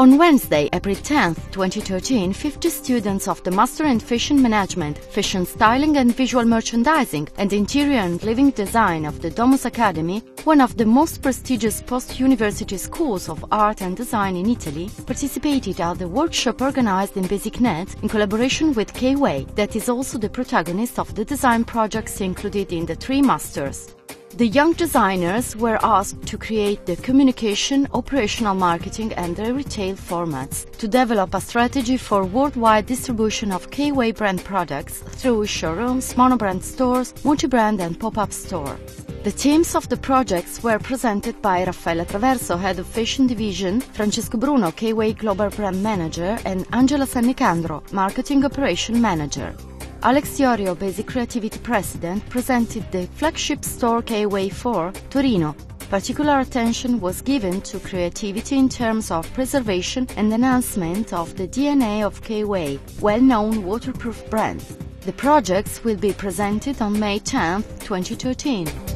On Wednesday, April 10, 2013, 50 students of the Master in Fashion Management, Fashion Styling and Visual Merchandising and Interior and Living Design of the Domus Academy, one of the most prestigious post-university schools of art and design in Italy, participated at the workshop organized in BasicNet in collaboration with K-Way, that is also the protagonist of the design projects included in the three masters. The young designers were asked to create the communication, operational marketing and the retail formats, to develop a strategy for worldwide distribution of K-Way brand products through showrooms, monobrand stores, multi-brand and pop-up store. The themes of the projects were presented by Raffaella Traverso, Head of Fashion Division, Francesco Bruno, K-Way Global Brand Manager and Angela Sannicandro, Marketing Operation Manager. Alex Jorio, Basic Creativity President, presented the flagship store K-Way 4, Torino. Particular attention was given to creativity in terms of preservation and enhancement of the DNA of K-Way, well-known waterproof brand. The projects will be presented on May 10, 2013.